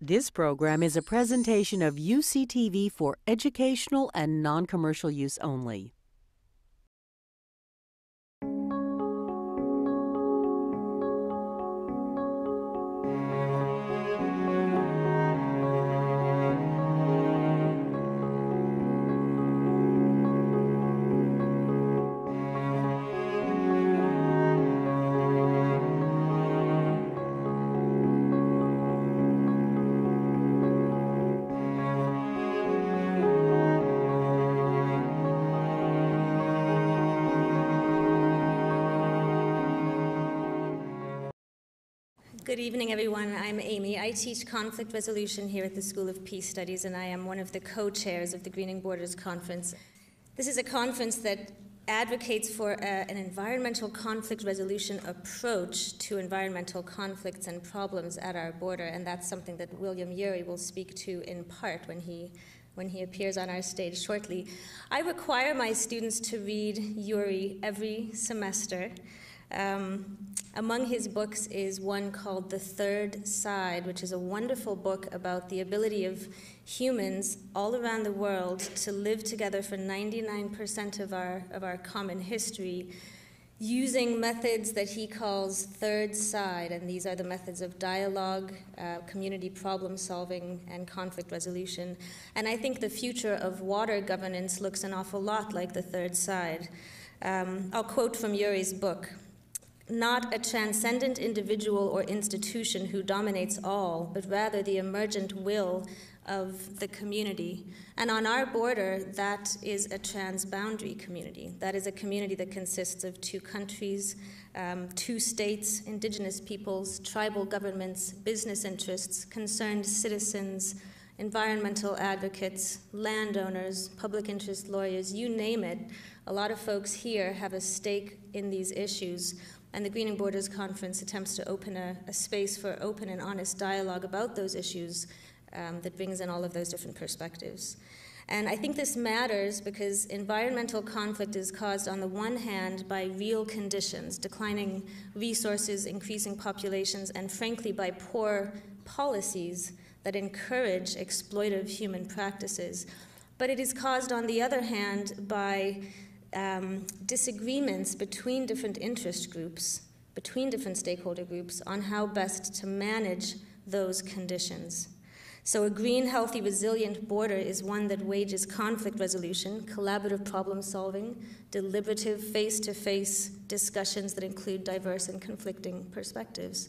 This program is a presentation of UCTV for educational and non-commercial use only. Good evening, everyone. I'm Amy. I teach conflict resolution here at the School of Peace Studies, and I am one of the co-chairs of the Greening Borders Conference. This is a conference that advocates for an environmental conflict resolution approach to environmental conflicts and problems at our border, and that's something that William Ury will speak to in part when he appears on our stage shortly. I require my students to read Ury every semester. Among his books is one called The Third Side, which is a wonderful book about the ability of humans all around the world to live together for 99% of our common history using methods that he calls Third Side, and these are the methods of dialogue, community problem solving, and conflict resolution. And I think the future of water governance looks an awful lot like The Third Side. I'll quote from Ury's book. "Not a transcendent individual or institution who dominates all, but rather the emergent will of the community." And on our border, that is a transboundary community. That is a community that consists of two countries, two states, indigenous peoples, tribal governments, business interests, concerned citizens, environmental advocates, landowners, public interest lawyers, you name it. A lot of folks here have a stake in these issues, and the Greening Borders Conference attempts to open a space for open and honest dialogue about those issues that brings in all of those different perspectives. And I think this matters because environmental conflict is caused on the one hand by real conditions, declining resources, increasing populations, and frankly by poor policies that encourage exploitive human practices. But it is caused, on the other hand, by disagreements between different interest groups, between different stakeholder groups, on how best to manage those conditions. So a green, healthy, resilient border is one that wages conflict resolution, collaborative problem solving, deliberative face-to-face discussions that include diverse and conflicting perspectives.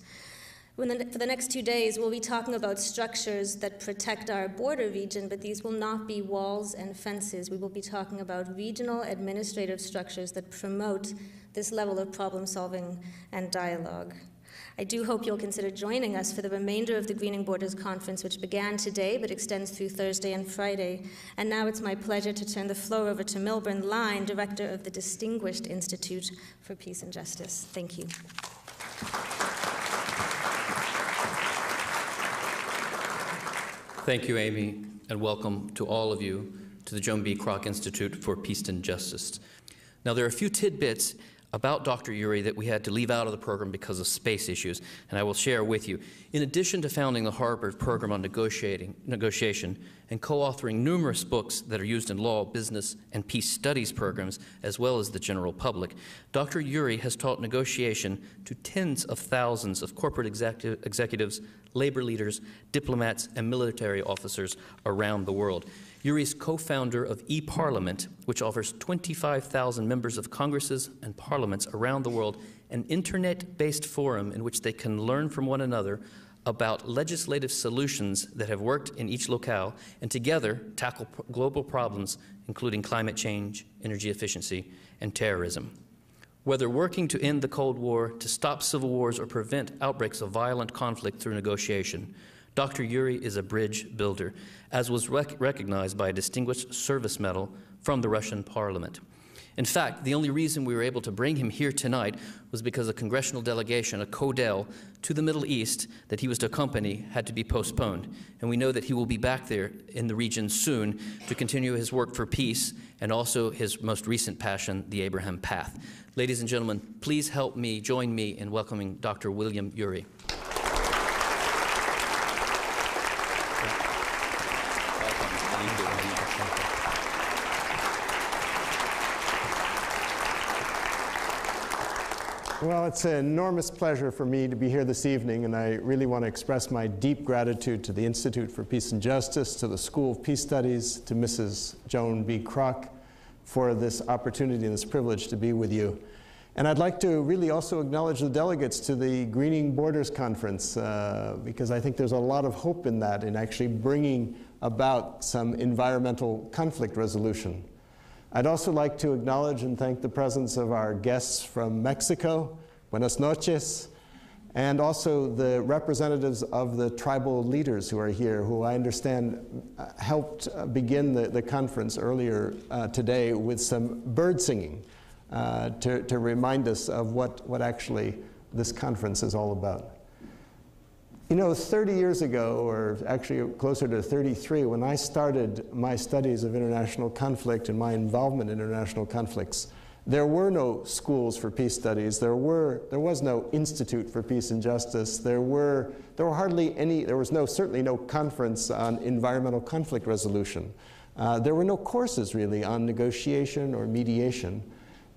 For the next 2 days, we'll be talking about structures that protect our border region, but these will not be walls and fences. We will be talking about regional administrative structures that promote this level of problem solving and dialogue. I do hope you'll consider joining us for the remainder of the Greening Borders Conference, which began today but extends through Thursday and Friday. And now it's my pleasure to turn the floor over to Milburn Line, Director of the Distinguished Institute for Peace and Justice. Thank you. Thank you, Amy, and welcome to all of you to the Joan B. Kroc Institute for Peace and Justice. Now, there are a few tidbits about Dr. Ury that we had to leave out of the program because of space issues, and I will share with you. In addition to founding the Harvard Program on Negotiation and co-authoring numerous books that are used in law, business, and peace studies programs, as well as the general public, Dr. Ury has taught negotiation to tens of thousands of corporate executives, labor leaders, diplomats, and military officers around the world. Ury is co-founder of eParliament, which offers 25,000 members of Congresses and parliaments around the world an internet-based forum in which they can learn from one another about legislative solutions that have worked in each locale, and together tackle global problems, including climate change, energy efficiency, and terrorism. Whether working to end the Cold War, to stop civil wars, or prevent outbreaks of violent conflict through negotiation, Dr. Ury is a bridge builder, as was recognized by a Distinguished Service Medal from the Russian Parliament. In fact, the only reason we were able to bring him here tonight was because a congressional delegation, a CODEL, to the Middle East that he was to accompany had to be postponed. And we know that he will be back there in the region soon to continue his work for peace and also his most recent passion, the Abraham Path. Ladies and gentlemen, please help me, join me in welcoming Dr. William Ury. Well, it's an enormous pleasure for me to be here this evening, and I really want to express my deep gratitude to the Institute for Peace and Justice, to the School of Peace Studies, to Mrs. Joan B. Kroc for this opportunity and this privilege to be with you. And I'd like to really also acknowledge the delegates to the Greening Borders Conference, because I think there's a lot of hope in that, in actually bringing about some environmental conflict resolution. I'd also like to acknowledge and thank the presence of our guests from Mexico, buenas noches, and also the representatives of the tribal leaders who are here, who I understand helped begin the conference earlier today with some bird singing to remind us of what actually this conference is all about. You know, 30 years ago, or actually closer to 33, when I started my studies of international conflict and my involvement in international conflicts, there were no schools for peace studies. There was no Institute for Peace and Justice. There were hardly any. There was certainly no conference on environmental conflict resolution. There were no courses really on negotiation or mediation.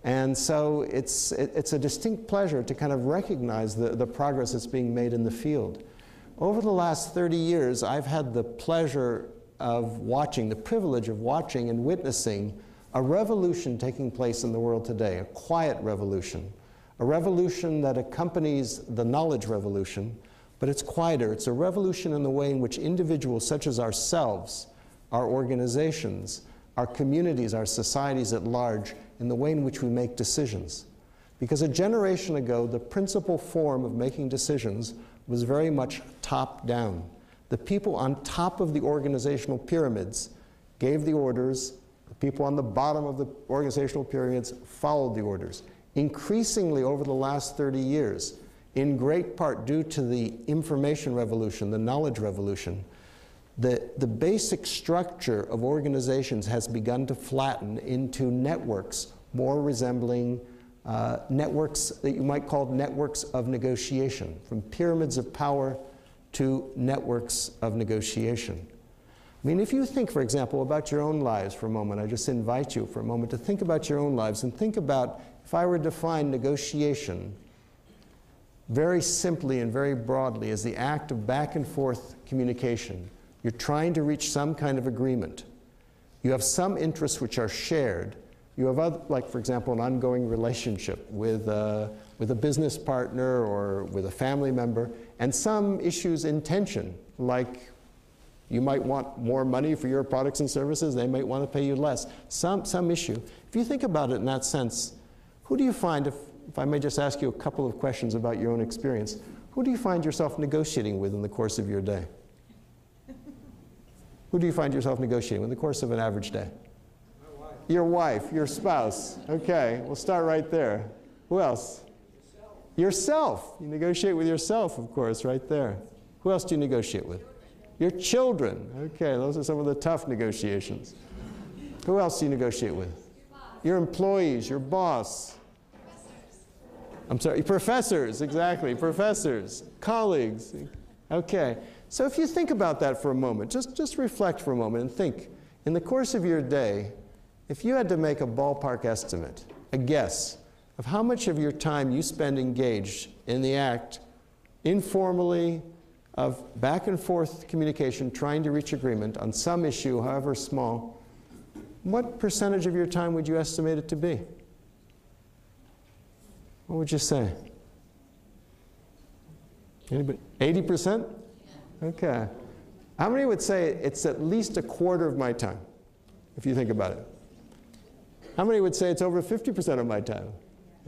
And so it's a distinct pleasure to kind of recognize the progress that's being made in the field. Over the last 30 years, I've had the pleasure of watching, the privilege of watching and witnessing a revolution taking place in the world today, a quiet revolution, a revolution that accompanies the knowledge revolution, but it's quieter. It's a revolution in the way in which individuals such as ourselves, our organizations, our communities, our societies at large, in the way in which we make decisions. Because a generation ago, the principal form of making decisions was very much top-down. The people on top of the organizational pyramids gave the orders. The people on the bottom of the organizational pyramids followed the orders. Increasingly, over the last 30 years, in great part due to the information revolution, the knowledge revolution, the basic structure of organizations has begun to flatten into networks more resembling networks that you might call networks of negotiation, from pyramids of power to networks of negotiation. I mean, if you think, for example, about your own lives for a moment, I just invite you for a moment to think about your own lives and think about, if I were to define negotiation very simply and very broadly as the act of back and forth communication. You're trying to reach some kind of agreement. You have some interests which are shared. You have, like for example, an ongoing relationship with a business partner or with a family member, and some issues in tension, like you might want more money for your products and services, they might want to pay you less, some issue. If you think about it in that sense, who do you find, if I may just ask you a couple of questions about your own experience, who do you find yourself negotiating with in the course of your day? Who do you find yourself negotiating in the course of an average day? My wife. Your wife, your spouse. Okay, we'll start right there. Who else? Yourself. You negotiate with yourself, of course, right there. Who else do you negotiate with? Your children. Okay, those are some of the tough negotiations. Who else do you negotiate with? Your employees, your boss. Professors. I'm sorry, professors, exactly. Professors, colleagues. Okay. So if you think about that for a moment, just reflect for a moment and think, in the course of your day, if you had to make a ballpark estimate, a guess, of how much of your time you spend engaged in the act, informally, of back and forth communication, trying to reach agreement on some issue, however small, what percentage of your time would you estimate it to be? What would you say? Anybody? 80%? Okay. How many would say it's at least a quarter of my time, if you think about it? How many would say it's over 50% of my time?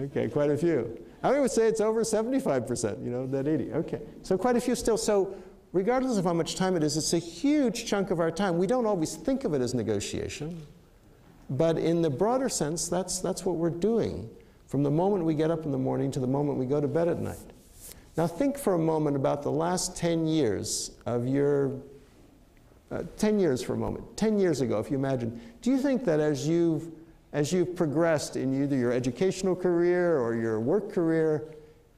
Okay, quite a few. How many would say it's over 75%, you know, that 80? Okay, so quite a few still. So regardless of how much time it is, it's a huge chunk of our time. We don't always think of it as negotiation, but in the broader sense, that's what we're doing from the moment we get up in the morning to the moment we go to bed at night. Now think for a moment about the last 10 years of your, 10 years for a moment, 10 years ago, if you imagine. Do you think that as you've progressed in either your educational career or your work career,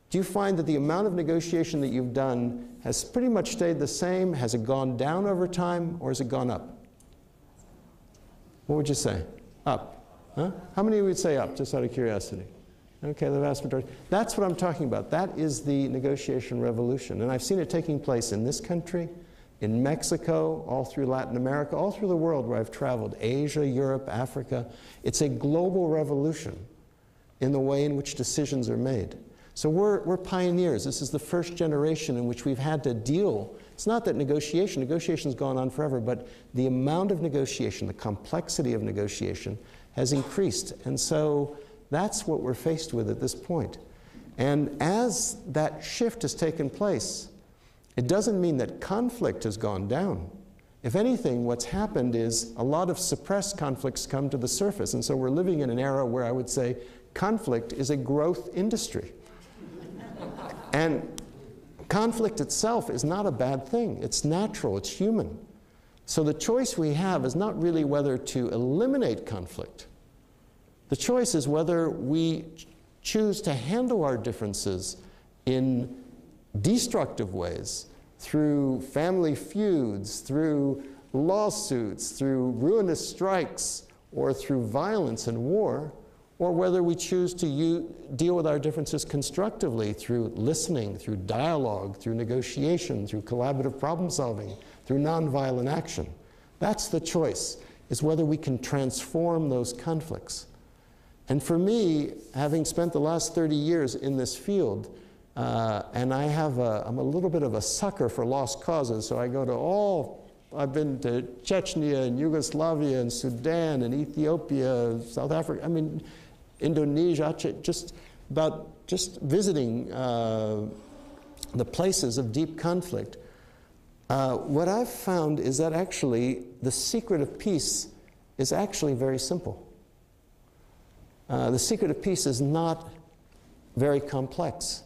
do you find that the amount of negotiation that you've done has pretty much stayed the same? Has it gone down over time, or has it gone up? What would you say? Up. Huh? How many would say up, just out of curiosity? Okay, the vast majority. That's what I'm talking about. That is the negotiation revolution. And I've seen it taking place in this country, in Mexico, all through Latin America, all through the world where I've traveled, Asia, Europe, Africa. It's a global revolution in the way in which decisions are made. So we're pioneers. This is the first generation in which we've had to deal. It's not that negotiation's gone on forever, but the amount of negotiation, the complexity of negotiation has increased. And so that's what we're faced with at this point. And as that shift has taken place, it doesn't mean that conflict has gone down. If anything, what's happened is a lot of suppressed conflicts come to the surface. And so we're living in an era where I would say conflict is a growth industry. And conflict itself is not a bad thing. It's natural. It's human. So the choice we have is not really whether to eliminate conflict. The choice is whether we choose to handle our differences in destructive ways, through family feuds, through lawsuits, through ruinous strikes, or through violence and war, or whether we choose to deal with our differences constructively through listening, through dialogue, through negotiation, through collaborative problem solving, through nonviolent action. That's the choice, is whether we can transform those conflicts. And for me, having spent the last 30 years in this field, and I'm a little bit of a sucker for lost causes, so I go to I've been to Chechnya and Yugoslavia and Sudan and Ethiopia, South Africa, I mean, Indonesia, just visiting the places of deep conflict. What I've found is that actually the secret of peace is actually very simple. The secret of peace is not very complex.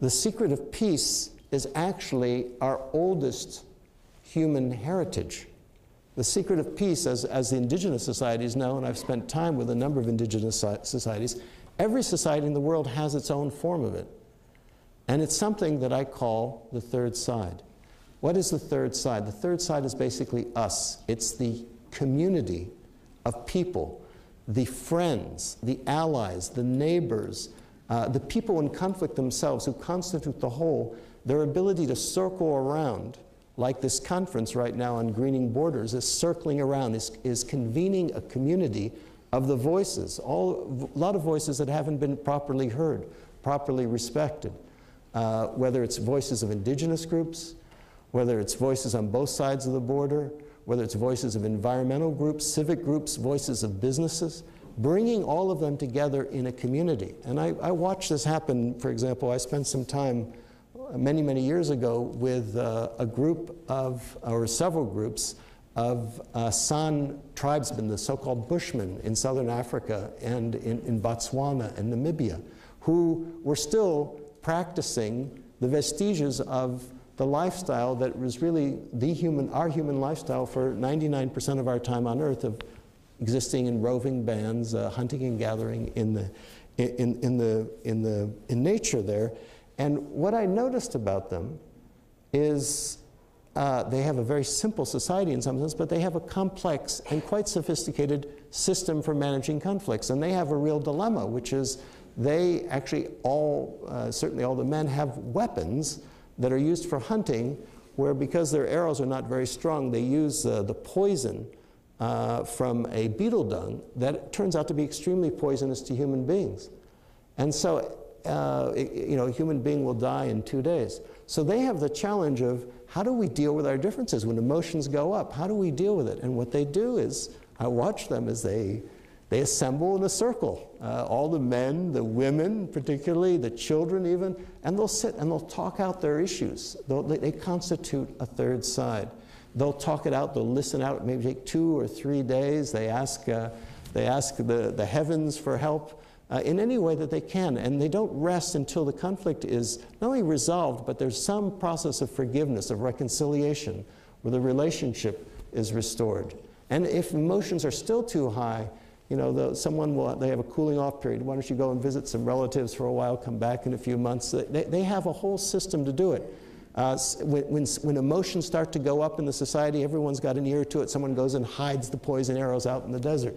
The secret of peace is actually our oldest human heritage. The secret of peace, as the indigenous societies know, and I've spent time with a number of indigenous societies, every society in the world has its own form of it. And it's something that I call the third side. What is the third side? The third side is basically us. It's the community of people, the friends, the allies, the neighbors, the people in conflict themselves who constitute the whole, their ability to circle around, like this conference right now on Greening Borders is circling around, is convening a community of the voices, a lot of voices that haven't been properly heard, properly respected, whether it's voices of indigenous groups, whether it's voices on both sides of the border, whether it's voices of environmental groups, civic groups, voices of businesses, bringing all of them together in a community. And I watched this happen. For example, I spent some time many, many years ago with several groups of San tribesmen, the so-called Bushmen in southern Africa and in Botswana and Namibia, who were still practicing the vestiges of the lifestyle that was really our human lifestyle for 99% of our time on Earth, of existing in roving bands, hunting and gathering in nature there. And what I noticed about them is they have a very simple society in some sense, but they have a complex and quite sophisticated system for managing conflicts. And they have a real dilemma, which is they actually certainly all the men have weapons that are used for hunting, where because their arrows are not very strong, they use the poison from a beetle dung that turns out to be extremely poisonous to human beings. And so, a human being will die in 2 days. So they have the challenge of, how do we deal with our differences when emotions go up? How do we deal with it? And what they do is, I watch them as they assemble in a circle, all the men, the women particularly, the children even, and they'll sit and they'll talk out their issues. They constitute a third side. They'll talk it out, they'll listen out, maybe take 2 or 3 days. They ask the heavens for help in any way that they can, and they don't rest until the conflict is not only resolved, but there's some process of forgiveness, of reconciliation, where the relationship is restored. And if emotions are still too high, they have a cooling off period. Why don't you go and visit some relatives for a while, come back in a few months. They have a whole system to do it. When emotions start to go up in the society, everyone's got an ear to it. Someone goes and hides the poison arrows out in the desert.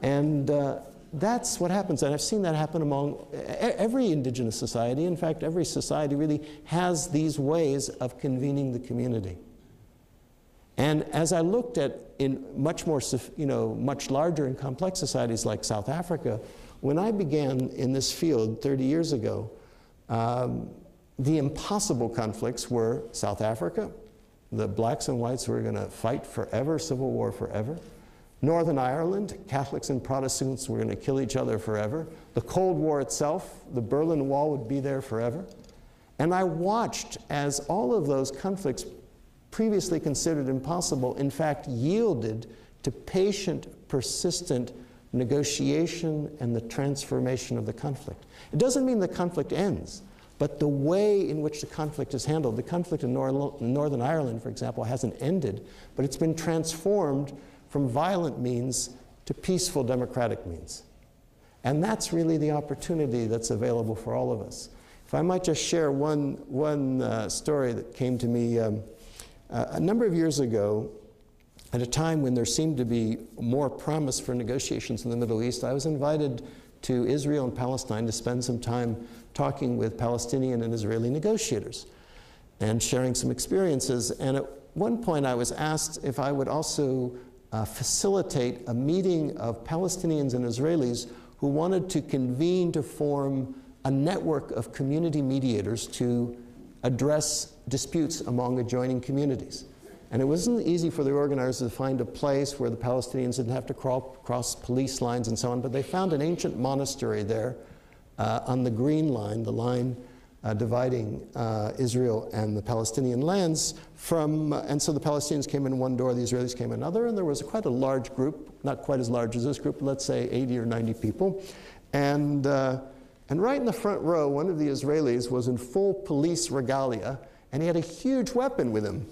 And that's what happens, and I've seen that happen among every indigenous society. In fact, every society really has these ways of convening the community. And as I looked at in much more, much larger and complex societies like South Africa, when I began in this field 30 years ago, the impossible conflicts were South Africa. The blacks and whites were going to fight forever, civil war forever. Northern Ireland, Catholics and Protestants were going to kill each other forever. The Cold War itself, the Berlin Wall would be there forever. And I watched as all of those conflicts previously considered impossible, in fact, yielded to patient, persistent negotiation and the transformation of the conflict. It doesn't mean the conflict ends, but the way in which the conflict is handled. The conflict in Northern Ireland, for example, hasn't ended, but it's been transformed from violent means to peaceful democratic means. And that's really the opportunity that's available for all of us. If I might just share one story that came to me a number of years ago, at a time when there seemed to be more promise for negotiations in the Middle East, I was invited to Israel and Palestine to spend some time talking with Palestinian and Israeli negotiators and sharing some experiences. And at one point I was asked if I would also facilitate a meeting of Palestinians and Israelis who wanted to convene to form a network of community mediators to address disputes among adjoining communities. And it wasn't easy for the organizers to find a place where the Palestinians didn't have to crawl across police lines and so on, but they found an ancient monastery there on the Green Line, the line dividing Israel and the Palestinian lands from, and so the Palestinians came in one door, the Israelis came in another, and there was quite a large group, not quite as large as this group, let's say 80 or 90 people. And right in the front row, one of the Israelis was in full police regalia, and he had a huge weapon with him.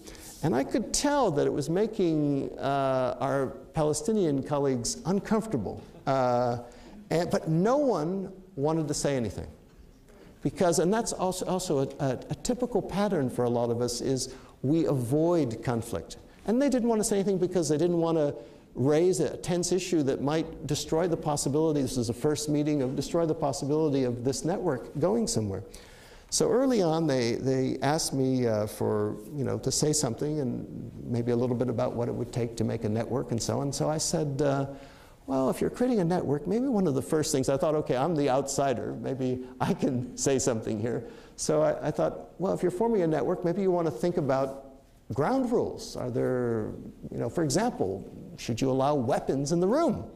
And I could tell that it was making our Palestinian colleagues uncomfortable. But no one wanted to say anything. Because, and that's also a typical pattern for a lot of us, is we avoid conflict. And they didn't want to say anything because they didn't want to raise a tense issue that might destroy the possibility, this is the first meeting, of destroy the possibility of this network going somewhere. So early on, they asked me to say something and maybe a little bit about what it would take to make a network and so on. So I said, well, if you're creating a network, maybe one of the first things, I thought, okay, I'm the outsider, maybe I can say something here. So I thought, well, if you're forming a network, maybe you want to think about ground rules. Are there, for example, should you allow weapons in the room?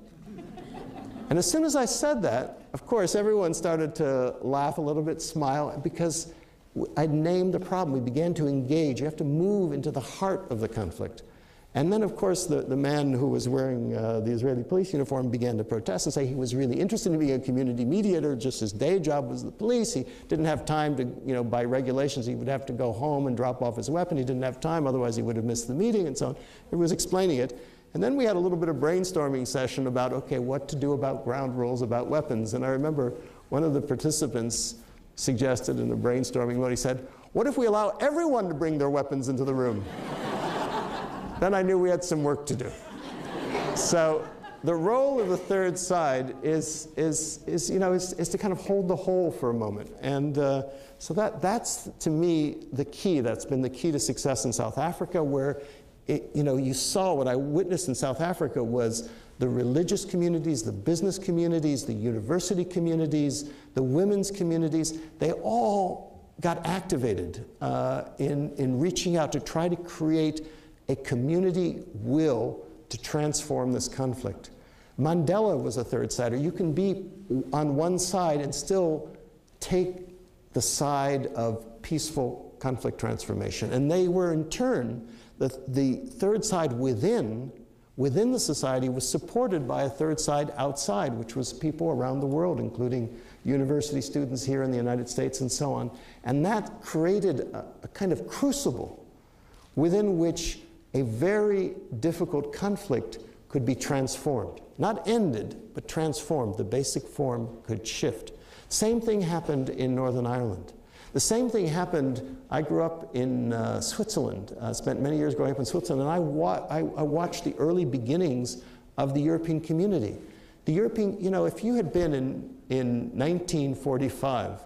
And as soon as I said that, of course, everyone started to laugh a little bit, smile, because I'd named the problem. We began to engage. You have to move into the heart of the conflict. And then, of course, the man who was wearing the Israeli police uniform began to protest and say he was really interested in being a community mediator, just his day job was the police. He didn't have time to, by regulations, he would have to go home and drop off his weapon. He didn't have time, otherwise he would have missed the meeting and so on. He was explaining it. And then we had a little bit of brainstorming session about, okay, what to do about ground rules about weapons. And I remember one of the participants suggested in the brainstorming mode, he said, what if we allow everyone to bring their weapons into the room? Then I knew we had some work to do. So the role of the third side is to kind of hold the whole for a moment. And so that's, to me, the key. That's been the key to success in South Africa, where you saw what I witnessed in South Africa was the religious communities, the business communities, the university communities, the women's communities, they all got activated in reaching out to try to create a community will to transform this conflict. Mandela was a third-sider. You can be on one side and still take the side of peaceful conflict transformation. And they were, in turn, the third side within the society was supported by a third side outside, which was people around the world, including university students here in the United States and so on. And that created a kind of crucible within which a very difficult conflict could be transformed. Not ended, but transformed. The basic form could shift. Same thing happened in Northern Ireland. The same thing happened. I grew up in Switzerland, spent many years growing up in Switzerland, and I watched the early beginnings of the European community. The European, you know, if you had been in 1945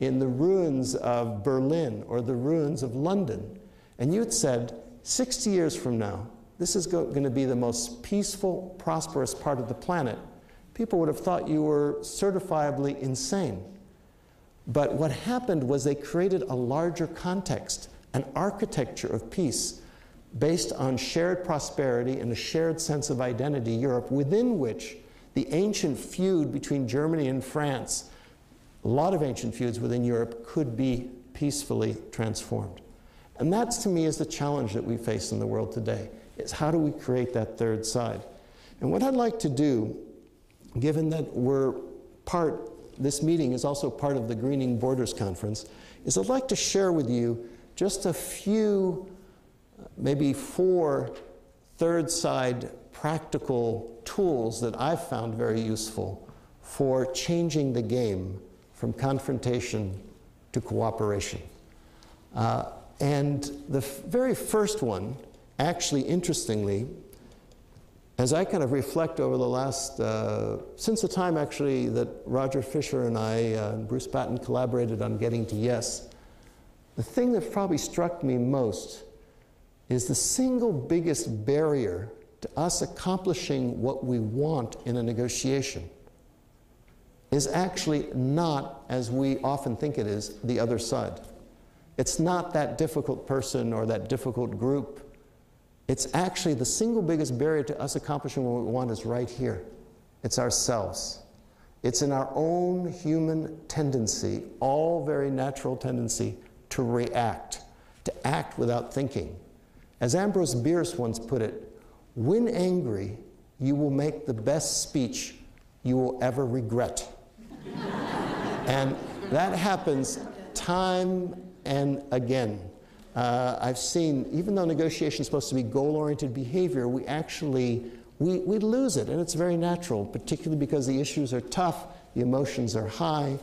in the ruins of Berlin or the ruins of London, and you had said, 60 years from now, this is going to be the most peaceful, prosperous part of the planet, people would have thought you were certifiably insane. But what happened was they created a larger context, an architecture of peace based on shared prosperity and a shared sense of identity, Europe, within which the ancient feud between Germany and France, a lot of ancient feuds within Europe, could be peacefully transformed. And that's, to me, is the challenge that we face in the world today, is how do we create that third side? And what I'd like to do, given that we're part, this meeting is also part of the Greening Borders Conference, is I'd like to share with you just a few, maybe four third side practical tools that I've found very useful for changing the game from confrontation to cooperation. And the very first one, actually, interestingly, as I kind of reflect over the last, since the time actually that Roger Fisher and I, and Bruce Patton collaborated on Getting to Yes, the thing that probably struck me most is the single biggest barrier to us accomplishing what we want in a negotiation is actually not, as we often think it is, the other side. It's not that difficult person or that difficult group. It's actually the single biggest barrier to us accomplishing what we want is right here. It's ourselves. It's in our own human tendency, all very natural tendency, to react, to act without thinking. As Ambrose Bierce once put it, when angry, you will make the best speech you will ever regret. And that happens time and again. I've seen, even though negotiation is supposed to be goal-oriented behavior, we actually, we lose it, and it's very natural, particularly because the issues are tough, the emotions are high.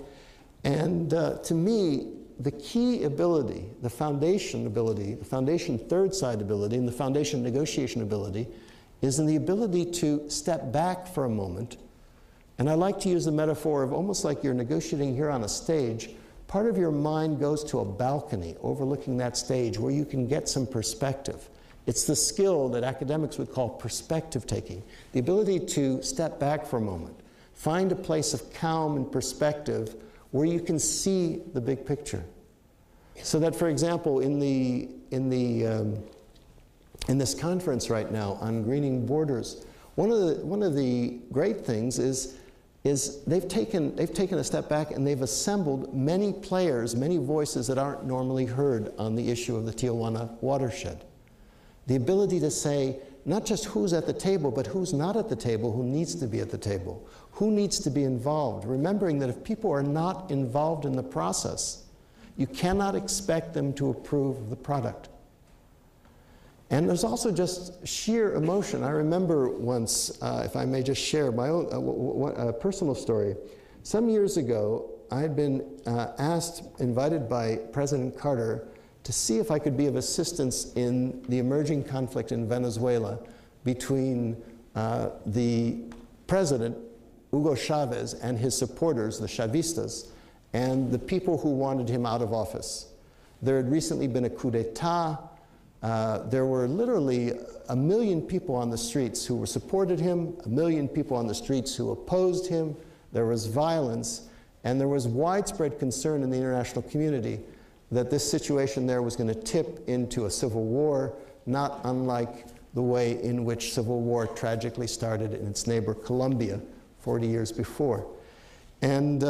And to me, the key ability, the foundation ability, the foundation third side ability, and the foundation negotiation ability is in the ability to step back for a moment. And I like to use the metaphor of almost like you're negotiating here on a stage. Part of your mind goes to a balcony overlooking that stage where you can get some perspective. It's the skill that academics would call perspective taking, the ability to step back for a moment, find a place of calm and perspective where you can see the big picture. So that, for example, in this conference right now on Greening Borders, one of the great things is they've taken a step back and they've assembled many players, many voices that aren't normally heard on the issue of the Tijuana watershed. The ability to say not just who's at the table, but who's not at the table, who needs to be at the table, who needs to be involved, remembering that if people are not involved in the process, you cannot expect them to approve of the product. And there's also just sheer emotion. I remember once, if I may just share my own personal story. Some years ago, I had been invited by President Carter to see if I could be of assistance in the emerging conflict in Venezuela between the president, Hugo Chavez, and his supporters, the Chavistas, and the people who wanted him out of office. There had recently been a coup d'etat. There were literally 1 million people on the streets who supported him, 1 million people on the streets who opposed him. There was violence, and there was widespread concern in the international community that this situation there was going to tip into a civil war, not unlike the way in which civil war tragically started in its neighbor Colombia 40 years before. And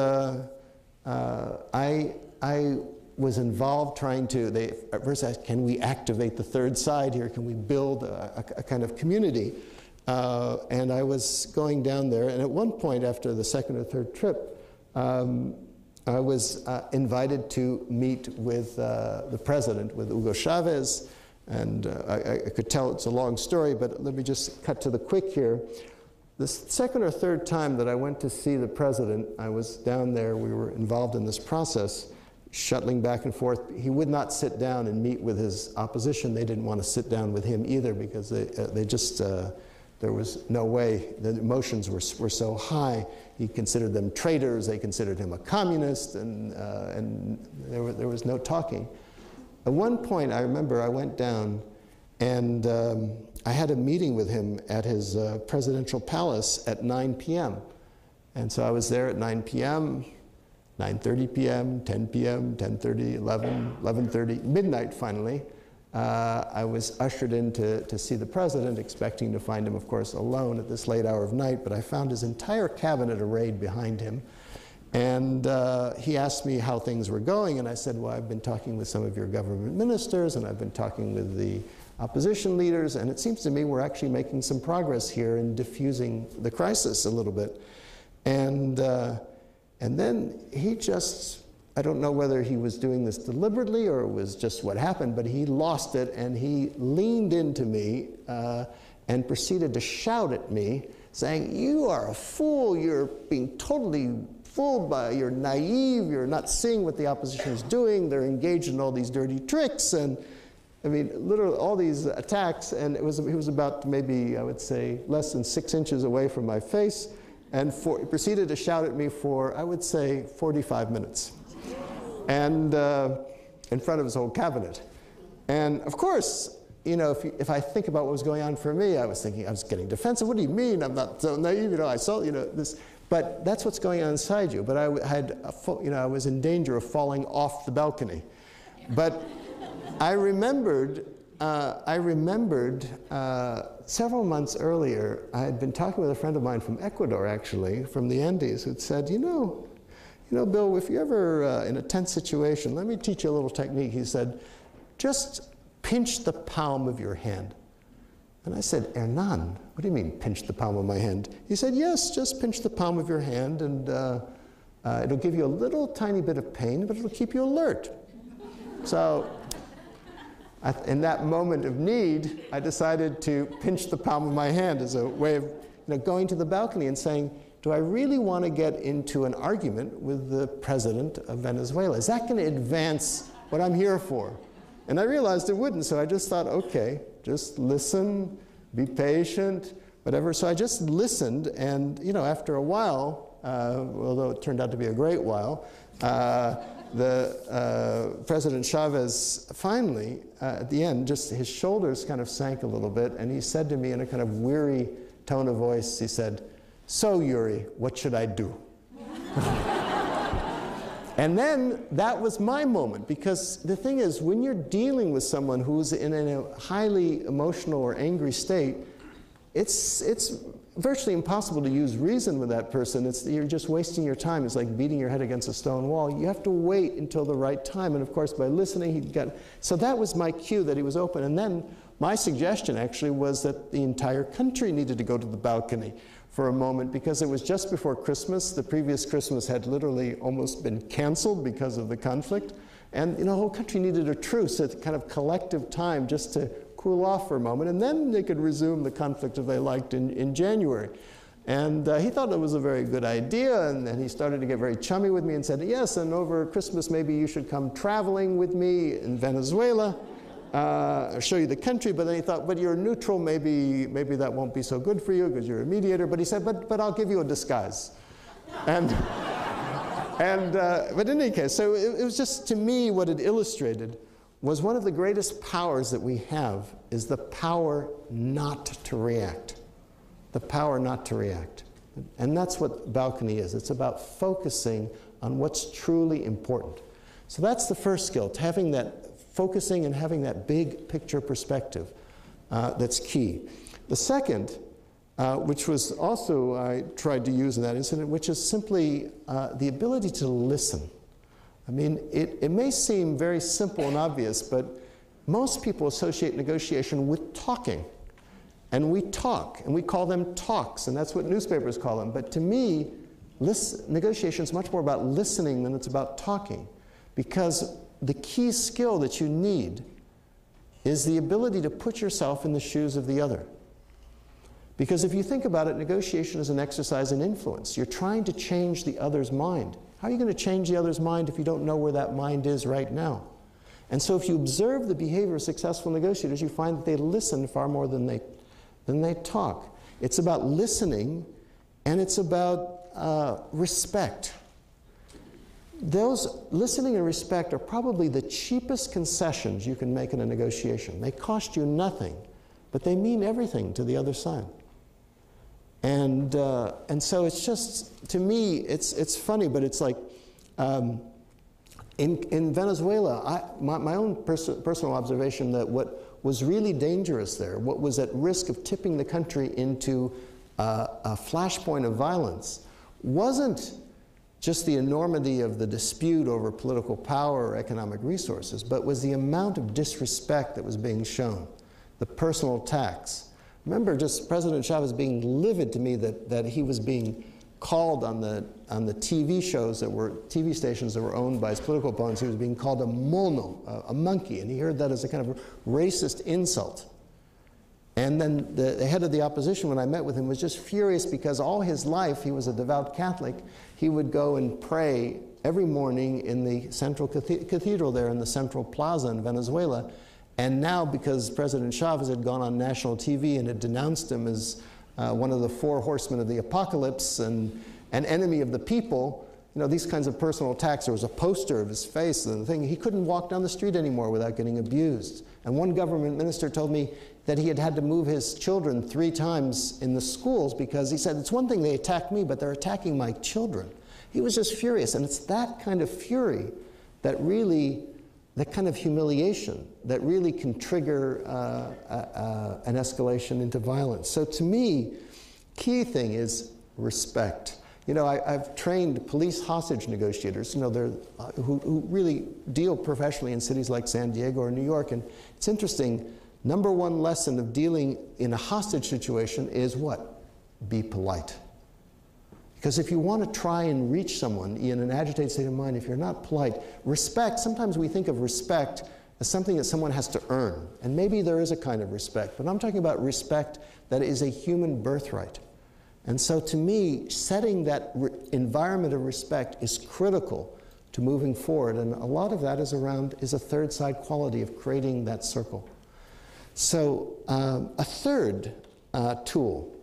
I was involved trying to, they at first asked, can we activate the third side here? Can we build a kind of community? And I was going down there, and at one point after the second or third trip, I was invited to meet with the president, with Hugo Chavez, and I could tell it's a long story, but let me just cut to the quick here. The second or third time that I went to see the president, I was down there, we were involved in this process, shuttling back and forth. He would not sit down and meet with his opposition. They didn't want to sit down with him either because they just There was no way, the emotions were so high. He considered them traitors, they considered him a communist, and there was no talking. At one point, I remember I went down and I had a meeting with him at his presidential palace at 9 p.m. And so I was there at 9 p.m., 9:30 p.m., 10 p.m., 10:30, 11, 11:30, midnight finally. I was ushered in to see the president, expecting to find him, of course, alone at this late hour of night, but I found his entire cabinet arrayed behind him. And he asked me how things were going, and I said, well, I've been talking with some of your government ministers, and I've been talking with the opposition leaders, and it seems to me we're actually making some progress here in diffusing the crisis a little bit. And then he just, I don't know whether he was doing this deliberately or it was just what happened, but he lost it and he leaned into me and proceeded to shout at me, saying, you are a fool, you're being totally fooled by, you're naive, you're not seeing what the opposition is doing, they're engaged in all these dirty tricks, and I mean, literally all these attacks, and he was about maybe, I would say, less than 6 inches away from my face, and proceeded to shout at me for, I would say, 45 minutes. And in front of his whole cabinet. And of course, you know, if I think about what was going on for me, I was thinking, I was getting defensive. What do you mean? I'm not so naive, you know, I saw, you know, this. But that's what's going on inside you. But I had, you know, I was in danger of falling off the balcony. But I remembered several months earlier, I had been talking with a friend of mine from Ecuador, actually, from the Andes, who'd said, you know, Bill, if you're ever in a tense situation, let me teach you a little technique. He said, just pinch the palm of your hand. And I said, Hernan, what do you mean, pinch the palm of my hand? He said, yes, just pinch the palm of your hand, and it'll give you a little tiny bit of pain, but it'll keep you alert. So in that moment of need, I decided to pinch the palm of my hand as a way of, you know, going to the balcony and saying, do I really want to get into an argument with the president of Venezuela? Is that going to advance what I'm here for? And I realized it wouldn't, so I just thought, okay, just listen, be patient, whatever. So I just listened, and you know, after a while, although it turned out to be a great while, President Chavez finally, at the end, just his shoulders kind of sank a little bit, and he said to me in a kind of weary tone of voice, he said, so, Yuri, what should I do? And then that was my moment, because the thing is, when you're dealing with someone who's in a highly emotional or angry state, it's virtually impossible to use reason with that person. You're just wasting your time. It's like beating your head against a stone wall. You have to wait until the right time. And of course, by listening, so that was my cue that he was open. And then my suggestion actually was that the entire country needed to go to the balcony for a moment, because it was just before Christmas. The previous Christmas had literally almost been canceled because of the conflict. And you know, the whole country needed a truce, a kind of collective time just to cool off for a moment. And then they could resume the conflict if they liked in January. And he thought it was a very good idea. And then he started to get very chummy with me and said, yes, and over Christmas, maybe you should come traveling with me in Venezuela. Show you the country, but then he thought, but you're neutral, maybe that won't be so good for you because you're a mediator. But he said, but I'll give you a disguise. And, but in any case, so it was just, to me, what it illustrated was one of the greatest powers that we have is the power not to react. The power not to react. And that's what balcony is. It's about focusing on what's truly important. So that's the first skill, having that focusing and having that big picture perspective that's key. The second, which was also I tried to use in that incident, which is simply the ability to listen. I mean, it may seem very simple and obvious, but most people associate negotiation with talking. And we talk, and we call them talks, and that's what newspapers call them. But to me, negotiation is much more about listening than it's about talking, because the key skill that you need is the ability to put yourself in the shoes of the other. Because if you think about it, negotiation is an exercise in influence. You're trying to change the other's mind. How are you going to change the other's mind if you don't know where that mind is right now? And so if you observe the behavior of successful negotiators, you find that they listen far more than they talk. It's about listening, and it's about respect. Those listening and respect are probably the cheapest concessions you can make in a negotiation. They cost you nothing, but they mean everything to the other side. And so it's just, to me, it's funny, but it's like, in Venezuela, my own personal observation that what was really dangerous there, what was at risk of tipping the country into a flashpoint of violence, wasn't just the enormity of the dispute over political power or economic resources, but was the amount of disrespect that was being shown, the personal attacks. Remember just President Chavez being livid to me that he was being called on the TV shows that were, TV stations that were owned by his political opponents, he was being called a mono, a monkey, and he heard that as a kind of racist insult. And then the head of the opposition, when I met with him, was just furious because all his life, he was a devout Catholic, he would go and pray every morning in the central cathedral there in the central plaza in Venezuela. And now, because President Chavez had gone on national TV and had denounced him as one of the four horsemen of the apocalypse and an enemy of the people, you know, these kinds of personal attacks. There was a poster of his face and the thing. He couldn't walk down the street anymore without getting abused. And one government minister told me that he had to move his children 3 times in the schools because he said, it's one thing they attack me, but they're attacking my children. He was just furious. And it's that kind of fury that really, that kind of humiliation that really can trigger an escalation into violence. So to me, key thing is respect. You know, I've trained police hostage negotiators, you know, they're, who really deal professionally in cities like San Diego or New York. And it's interesting, number one lesson of dealing in a hostage situation is what? Be polite. Because if you want to try and reach someone in an agitated state of mind, if you're not polite, respect, sometimes we think of respect as something that someone has to earn. And maybe there is a kind of respect, but I'm talking about respect that is a human birthright. And so to me, setting that environment of respect is critical to moving forward. And a lot of that is around, is a third side quality of creating that circle. So a third tool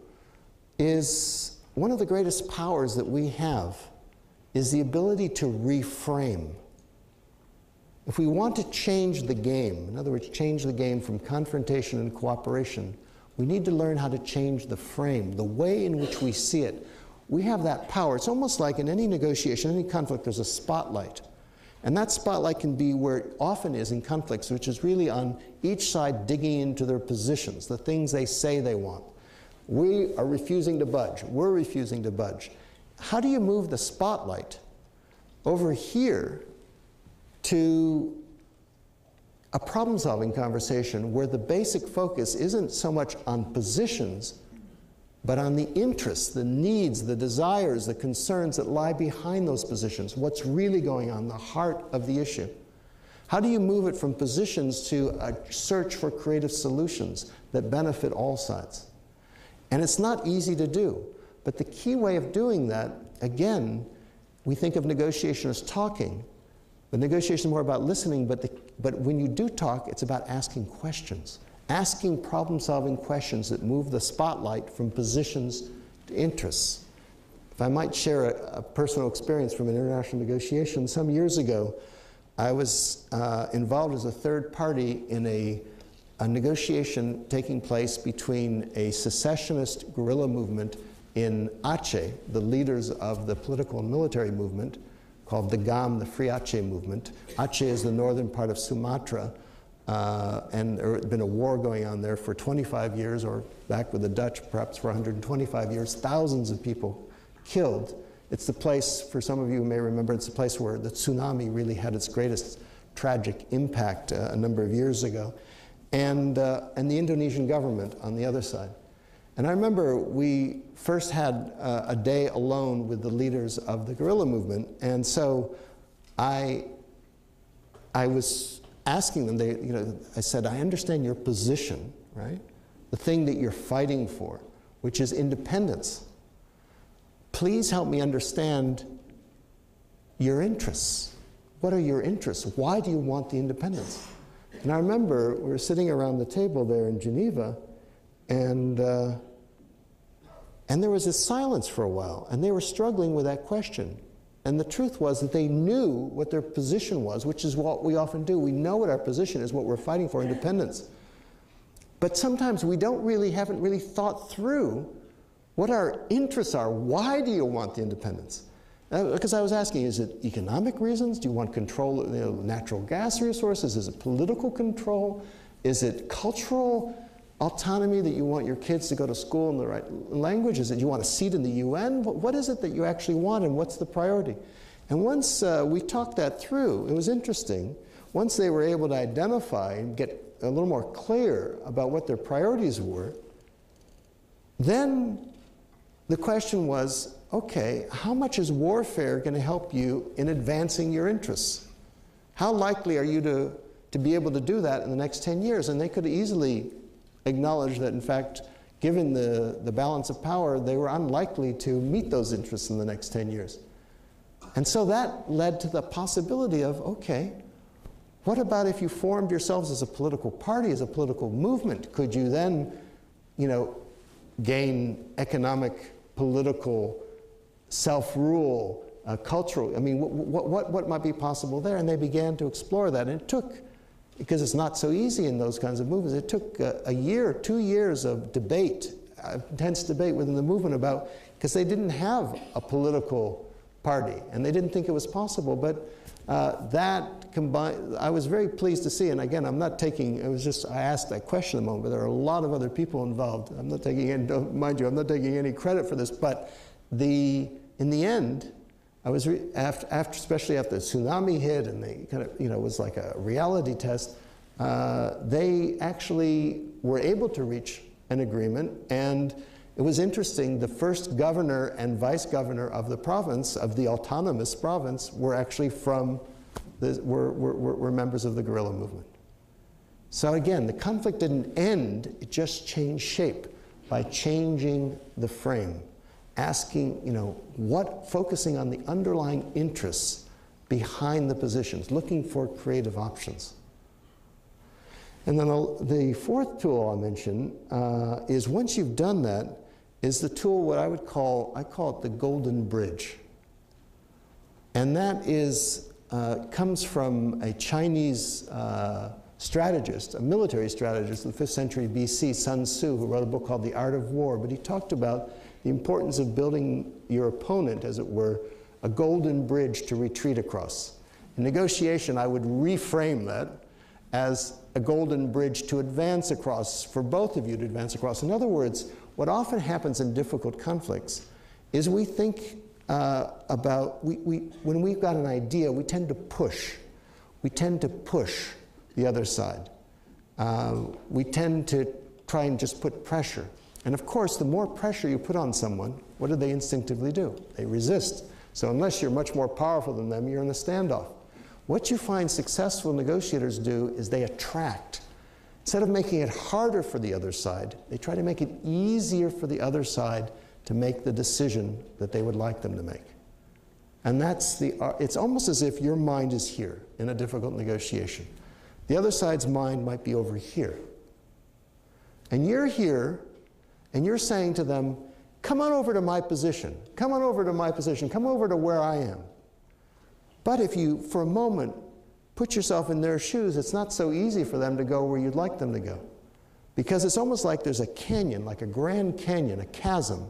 is one of the greatest powers that we have is the ability to reframe. If we want to change the game, in other words, change the game from confrontation and cooperation, we need to learn how to change the frame, the way in which we see it. We have that power. It's almost like in any negotiation, any conflict, there's a spotlight. And that spotlight can be where it often is in conflicts, which is really on each side digging into their positions, the things they say they want. We are refusing to budge. We're refusing to budge. How do you move the spotlight over here to a problem-solving conversation where the basic focus isn't so much on positions, but on the interests, the needs, the desires, the concerns that lie behind those positions, what's really going on, the heart of the issue? How do you move it from positions to a search for creative solutions that benefit all sides? And it's not easy to do, but the key way of doing that, again, we think of negotiation as talking. The negotiation is more about listening, but when you do talk, it's about asking questions. Asking problem-solving questions that move the spotlight from positions to interests. If I might share a personal experience from an international negotiation, some years ago, I was involved as a third party in a negotiation taking place between a secessionist guerrilla movement in Aceh, the leaders of the political and military movement, called the GAM, the Free Aceh Movement. Aceh is the northern part of Sumatra, and there had been a war going on there for 25 years, or back with the Dutch, perhaps for 125 years, thousands of people killed. It's the place, for some of you may remember, it's the place where the tsunami really had its greatest tragic impact a number of years ago, and the Indonesian government on the other side. And I remember we first had a day alone with the leaders of the guerrilla movement. And so I was asking them, you know, I said, I understand your position, right? The thing that you're fighting for, which is independence. Please help me understand your interests. What are your interests? Why do you want the independence? And I remember we were sitting around the table there in Geneva, and And there was this silence for a while, and they were struggling with that question. And the truth was that they knew what their position was, which is what we often do. We know what our position is, what we're fighting for, independence. But sometimes we don't really, haven't really thought through what our interests are. Why do you want the independence? Because I was asking, is it economic reasons? Do you want control of natural gas resources? Is it political control? Is it cultural autonomy that you want your kids to go to school in the right language? Is it you want a seat in the UN? What is it that you actually want, and what's the priority? And once we talked that through, it was interesting. Once they were able to identify and get a little more clear about what their priorities were, then the question was, okay, how much is warfare going to help you in advancing your interests? How likely are you to be able to do that in the next 10 years? And they could easily acknowledge that, in fact, given the balance of power, they were unlikely to meet those interests in the next 10 years. And so that led to the possibility of, okay, what about if you formed yourselves as a political party, as a political movement? Could you then, gain economic, political, self-rule, cultural? I mean, what might be possible there? And they began to explore that. And it took, because it's not so easy in those kinds of movements, it took a year, 2 years of debate, intense debate within the movement about, because they didn't have a political party, and they didn't think it was possible. But that combined, I was very pleased to see, and again, I'm not taking, it was just, I asked that question at the moment, but there are a lot of other people involved. I'm not taking any, mind you, I'm not taking any credit for this, but in the end, I was, especially after the tsunami hit and they kind of, it was like a reality test, they actually were able to reach an agreement. And it was interesting, the first governor and vice governor of the province, of the autonomous province, were actually from, were members of the guerrilla movement. So again, the conflict didn't end, it just changed shape by changing the frame. Asking, focusing on the underlying interests behind the positions, looking for creative options. And then the fourth tool I'll mention is, once you've done that, is the tool what I would call, I call it the golden bridge. And that is, comes from a Chinese strategist, a military strategist of the 5th century BC, Sun Tzu, who wrote a book called The Art of War, but he talked about the importance of building your opponent, as it were, a golden bridge to retreat across. In negotiation, I would reframe that as a golden bridge to advance across, for both of you to advance across. In other words, what often happens in difficult conflicts is we think about, when we've got an idea, we tend to push. We tend to push the other side. We tend to try and just put pressure. And of course, the more pressure you put on someone, what do they instinctively do? They resist. So unless you're much more powerful than them, you're in a standoff. What you find successful negotiators do is they attract. Instead of making it harder for the other side, they try to make it easier for the other side to make the decision that they would like them to make. And that's the, it's almost as if your mind is here in a difficult negotiation. The other side's mind might be over here. And you're here, and you're saying to them, come on over to my position. Come on over to my position. Come over to where I am. But if you, for a moment, put yourself in their shoes, it's not so easy for them to go where you'd like them to go. Because it's almost like there's a canyon, like a grand canyon, a chasm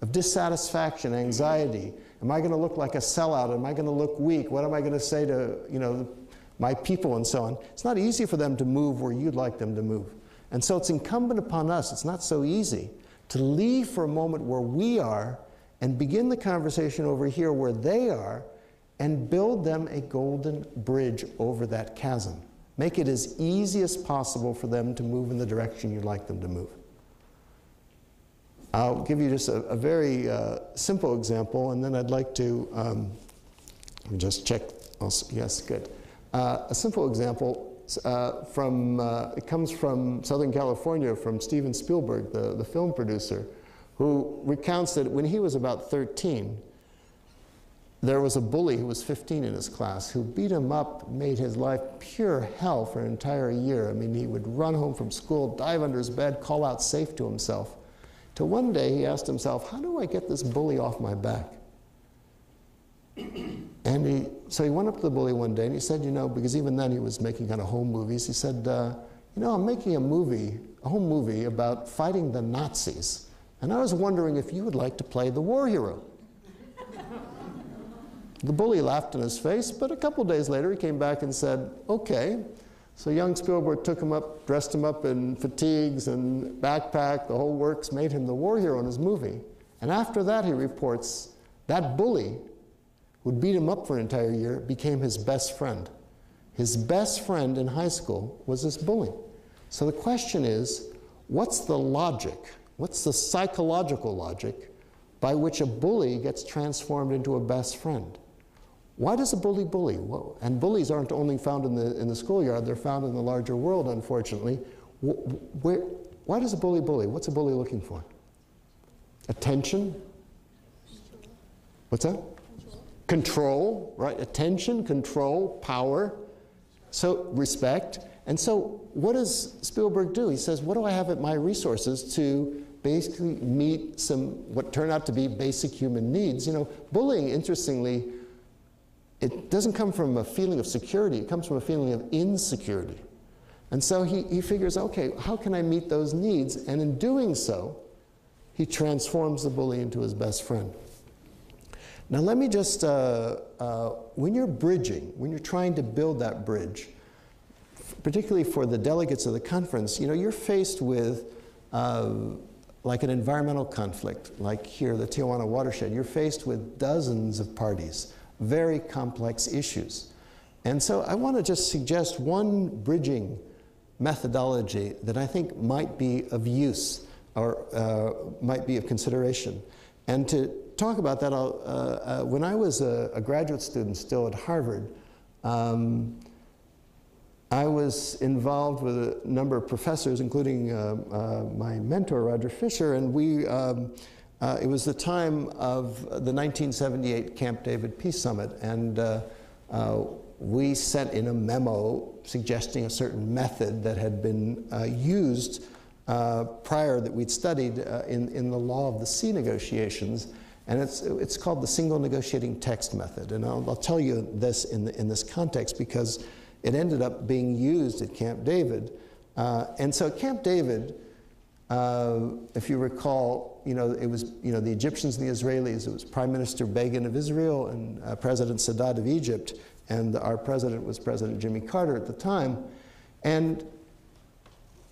of dissatisfaction, anxiety. Am I going to look like a sellout? Am I going to look weak? What am I going to say to, my people and so on? It's not easy for them to move where you'd like them to move. And so it's incumbent upon us, it's not so easy, to leave for a moment where we are and begin the conversation over here where they are and build them a golden bridge over that chasm. Make it as easy as possible for them to move in the direction you'd like them to move. I'll give you just a very simple example, and then I'd like to just check. Yes, good. A simple example. It comes from Southern California, from Steven Spielberg, the film producer, who recounts that when he was about 13, there was a bully who was 15 in his class who beat him up, made his life pure hell for an entire year. I mean, he would run home from school, dive under his bed, call out safe to himself. till one day he asked himself, how do I get this bully off my back? And so he went up to the bully one day and he said, you know, because even then he was making kind of home movies, he said, you know, I'm making a home movie about fighting the Nazis, and I was wondering if you would like to play the war hero. The bully laughed in his face, but a couple days later he came back and said, okay. So young Spielberg took him up, dressed him up in fatigues and backpack, the whole works, made him the war hero in his movie. And after that, he reports, that bully who beat him up for an entire year became his best friend. His best friend in high school was this bully. So the question is, what's the logic? What's the psychological logic by which a bully gets transformed into a best friend? Why does a bully bully? Well, and bullies aren't only found in the schoolyard, they're found in the larger world, unfortunately. Why does a bully bully? What's a bully looking for? Attention? What's that? Control, right? Attention, control, power, so respect. And so what does Spielberg do? He says, what do I have at my resources to basically meet some, what turn out to be basic human needs? You know, bullying, interestingly, it doesn't come from a feeling of security, it comes from a feeling of insecurity. And so he figures, okay, how can I meet those needs? And in doing so, he transforms the bully into his best friend. Now let me just, when you're bridging, when you're trying to build that bridge, particularly for the delegates of the conference, you know, you're faced with like an environmental conflict, like here, the Tijuana watershed, you're faced with dozens of parties. Very complex issues. And so I want to just suggest one bridging methodology that I think might be of use or might be of consideration. And to talk about that, I'll, when I was a graduate student still at Harvard, I was involved with a number of professors, including my mentor, Roger Fisher, and we it was the time of the 1978 Camp David Peace Summit, and we sent in a memo suggesting a certain method that had been used prior that we'd studied in the law of the sea negotiations, and it's called the single negotiating text method. And I'll tell you this in this context because it ended up being used at Camp David. And so Camp David, if you recall, you know, it was, you know, the Egyptians and the Israelis, it was Prime Minister Begin of Israel and President Sadat of Egypt, and our president was President Jimmy Carter at the time, and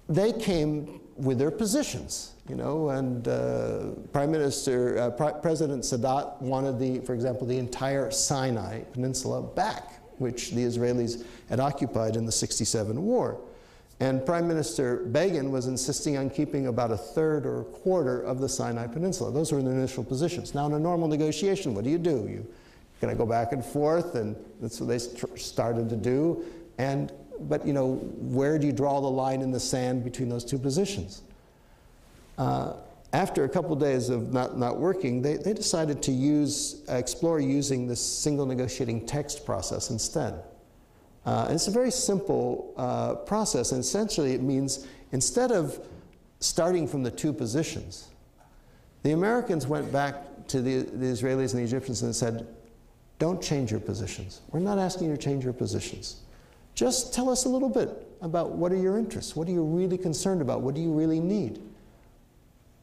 they came with their positions, you know, and President Sadat wanted, for example, the entire Sinai Peninsula back, which the Israelis had occupied in the '67 war. And Prime Minister Begin was insisting on keeping about a third or a quarter of the Sinai Peninsula. Those were the initial positions. Now, in a normal negotiation, what do? You're going to go back and forth, and that's what they started to do. And, but, you know, where do you draw the line in the sand between those two positions? After a couple days of not working, they decided to explore using this single negotiating text process instead. And it's a very simple process, and essentially it means instead of starting from the two positions, the Americans went back to the Israelis and the Egyptians and said, don't change your positions. We're not asking you to change your positions. Just tell us a little bit about what are your interests, what are you really concerned about, what do you really need?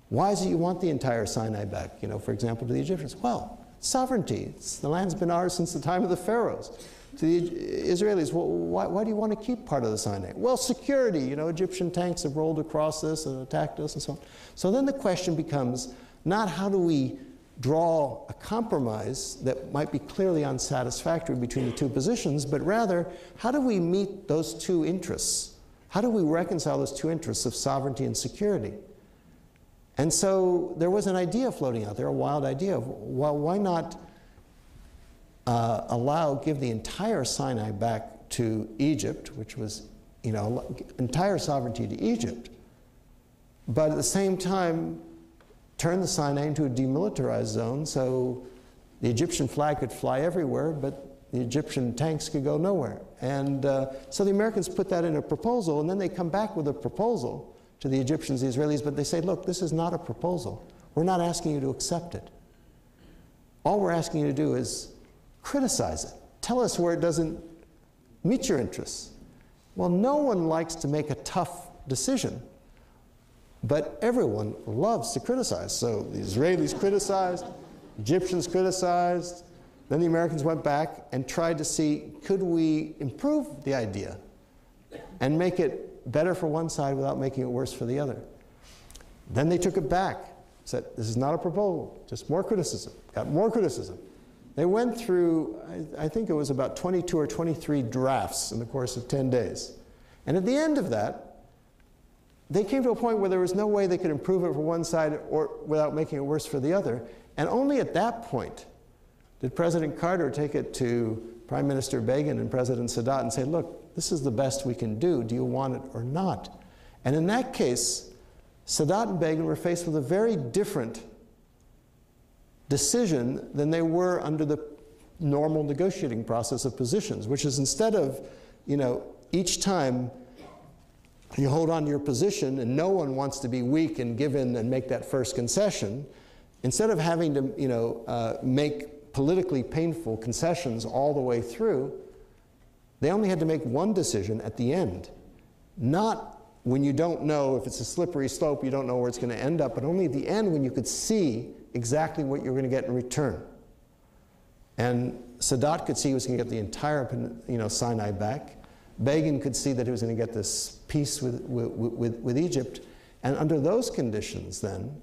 Why is it you want the entire Sinai back, you know, for example, to the Egyptians? Well, sovereignty, the land's been ours since the time of the pharaohs. To the Israelis, well, why do you want to keep part of the Sinai? Well, security, you know, Egyptian tanks have rolled across this and attacked us and so on. So then the question becomes not how do we draw a compromise that might be clearly unsatisfactory between the two positions, but rather how do we meet those two interests? How do we reconcile those two interests of sovereignty and security? And so there was an idea floating out there, a wild idea of, well, why not give the entire Sinai back to Egypt, which was, you know, entire sovereignty to Egypt, but at the same time, turn the Sinai into a demilitarized zone so the Egyptian flag could fly everywhere, but the Egyptian tanks could go nowhere. And so the Americans put that in a proposal, and then they come back with a proposal to the Egyptians, the Israelis, but they say, look, this is not a proposal. We're not asking you to accept it. All we're asking you to do is criticize it. Tell us where it doesn't meet your interests. Well, no one likes to make a tough decision, but everyone loves to criticize. So the Israelis criticized, Egyptians criticized, then the Americans went back and tried to see, could we improve the idea and make it better for one side without making it worse for the other? Then they took it back, said, this is not a proposal, just more criticism, got more criticism. They went through, I think it was about 22 or 23 drafts in the course of 10 days. And at the end of that, they came to a point where there was no way they could improve it for one side or without making it worse for the other. And only at that point did President Carter take it to Prime Minister Begin and President Sadat and say, look, this is the best we can do. Do you want it or not? And in that case, Sadat and Begin were faced with a very different decision than they were under the normal negotiating process of positions, which is instead of, you know, each time you hold on to your position and no one wants to be weak and give in and make that first concession, instead of having to, you know, make politically painful concessions all the way through, they only had to make one decision at the end. Not when you don't know if it's a slippery slope, you don't know where it's going to end up, but only at the end when you could see exactly what you're going to get in return. And Sadat could see he was going to get the entire, you know, Sinai back. Begin could see that he was going to get this peace with Egypt. And under those conditions, then,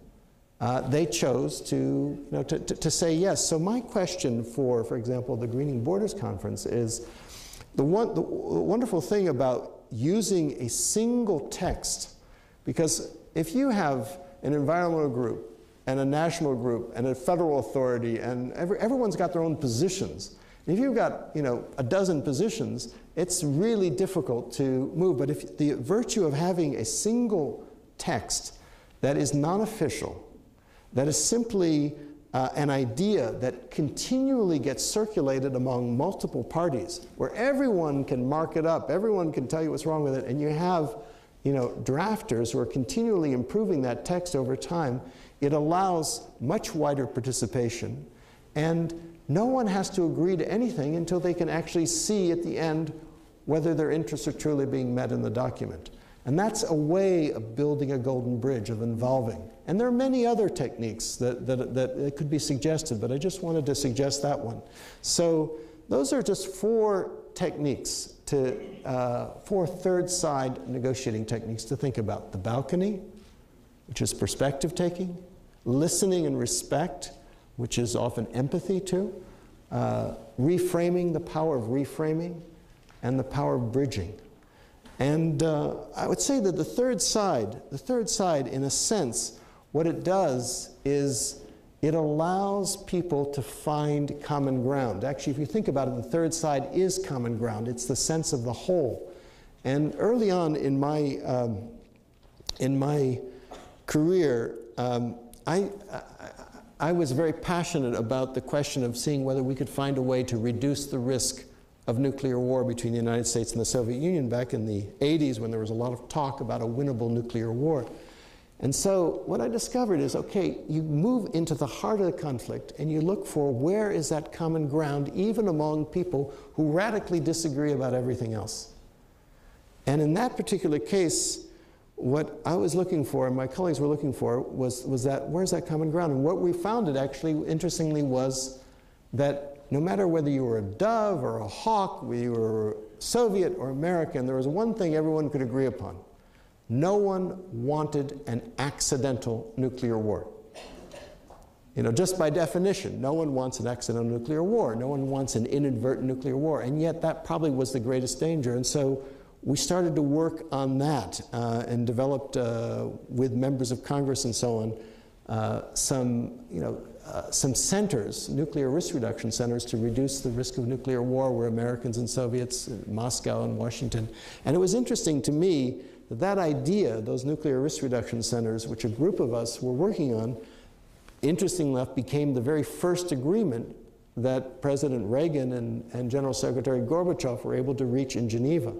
they chose to, you know, to say yes. So my question for example, the Greening Borders Conference is the wonderful thing about using a single text, because if you have an environmental group and a national group and a federal authority, and everyone's got their own positions. If you've got, you know, a dozen positions, it's really difficult to move. But if the virtue of having a single text that is non-official, that is simply an idea that continually gets circulated among multiple parties, where everyone can mark it up, everyone can tell you what's wrong with it, and you have, you know, drafters who are continually improving that text over time, it allows much wider participation, and no one has to agree to anything until they can actually see at the end whether their interests are truly being met in the document. And that's a way of building a golden bridge, of involving. And there are many other techniques that could be suggested, but I just wanted to suggest that one. So those are just four techniques to, four third-side negotiating techniques to think about. The balcony, which is perspective taking, listening and respect, which is often empathy too, reframing, the power of reframing, and the power of bridging. And I would say that the third side, in a sense, what it does is it allows people to find common ground. Actually, if you think about it, the third side is common ground. It's the sense of the whole. And early on in my career, I was very passionate about the question of seeing whether we could find a way to reduce the risk of nuclear war between the United States and the Soviet Union back in the 80s, when there was a lot of talk about a winnable nuclear war. And so what I discovered is, okay, you move into the heart of the conflict and you look for where is that common ground, even among people who radically disagree about everything else. And in that particular case, what I was looking for and my colleagues were looking for was that, where's that common ground? And what we found, it actually, interestingly, was that no matter whether you were a dove or a hawk, whether you were Soviet or American, there was one thing everyone could agree upon. No one wanted an accidental nuclear war. You know, just by definition, no one wants an accidental nuclear war. No one wants an inadvertent nuclear war. And yet that probably was the greatest danger. And so we started to work on that and developed with members of Congress and so on some centers, nuclear risk reduction centers, to reduce the risk of nuclear war were Americans and Soviets, Moscow and Washington. And it was interesting to me that that idea, those nuclear risk reduction centers, which a group of us were working on, interestingly enough, became the very first agreement that President Reagan and General Secretary Gorbachev were able to reach in Geneva.